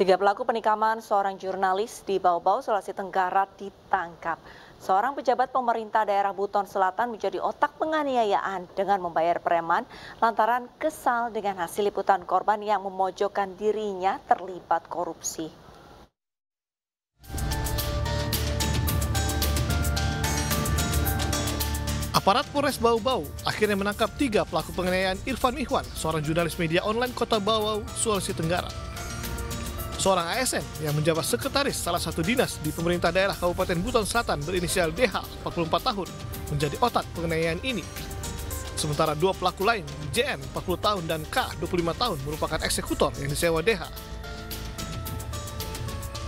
Tiga pelaku penikaman seorang jurnalis di Baubau, Sulawesi Tenggara ditangkap. Seorang pejabat pemerintah daerah Buton Selatan menjadi otak penganiayaan dengan membayar preman lantaran kesal dengan hasil liputan korban yang memojokkan dirinya terlibat korupsi. Aparat Polres Baubau akhirnya menangkap tiga pelaku penganiayaan Irfan Ihwan, seorang jurnalis media online kota Baubau, Sulawesi Tenggara. Seorang ASN yang menjabat sekretaris salah satu dinas di pemerintah daerah Kabupaten Buton Selatan berinisial DH, 44 tahun, menjadi otak penganiayaan ini. Sementara dua pelaku lain, JN, 40 tahun, dan K, 25 tahun, merupakan eksekutor yang disewa DH.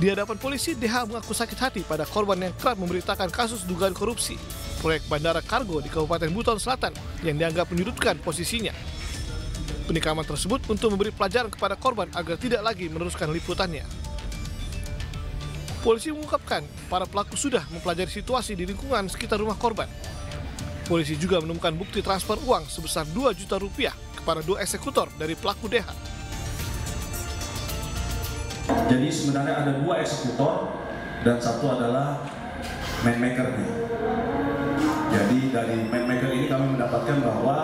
Di hadapan polisi, DH mengaku sakit hati pada korban yang kerap memberitakan kasus dugaan korupsi proyek bandara kargo di Kabupaten Buton Selatan yang dianggap menyudutkan posisinya. Penikaman tersebut untuk memberi pelajaran kepada korban agar tidak lagi meneruskan liputannya. Polisi mengungkapkan para pelaku sudah mempelajari situasi di lingkungan sekitar rumah korban. Polisi juga menemukan bukti transfer uang sebesar Rp2 juta kepada dua eksekutor dari pelaku DH. Jadi sebenarnya ada dua eksekutor dan satu adalah manmakernya. Jadi dari manmaker ini kami mendapatkan bahwa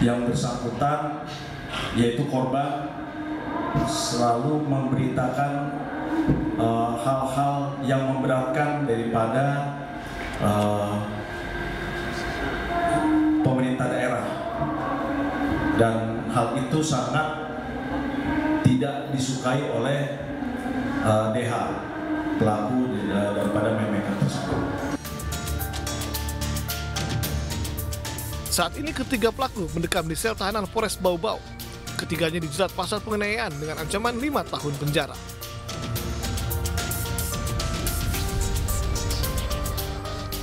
yang bersangkutan yaitu korban selalu memberitakan hal-hal yang memberatkan daripada pemerintah daerah, dan hal itu sangat tidak disukai oleh DH, pelaku daripada memekan tersebut. Saat ini ketiga pelaku mendekam di sel tahanan Polres Baubau. Ketiganya dijerat pasal penganiayaan dengan ancaman 5 tahun penjara.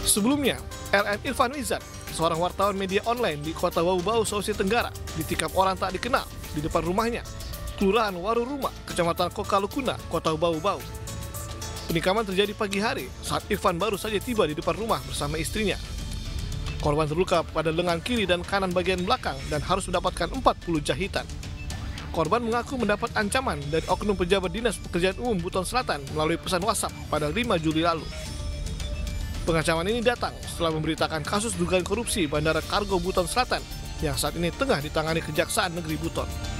Sebelumnya, LM Irfan Ihwan, seorang wartawan media online di kota Baubau, Sulawesi Tenggara, ditikam orang tak dikenal di depan rumahnya, Kelurahan Waru Rumah, Kecamatan Kokalukuna, Kota Baubau. Penikaman terjadi pagi hari saat Irfan baru saja tiba di depan rumah bersama istrinya. Korban terluka pada lengan kiri dan kanan bagian belakang dan harus mendapatkan 40 jahitan. Korban mengaku mendapat ancaman dari oknum pejabat Dinas Pekerjaan Umum Buton Selatan melalui pesan WhatsApp pada 5 Juli lalu. Pengancaman ini datang setelah memberitakan kasus dugaan korupsi bandara kargo Buton Selatan yang saat ini tengah ditangani Kejaksaan Negeri Buton.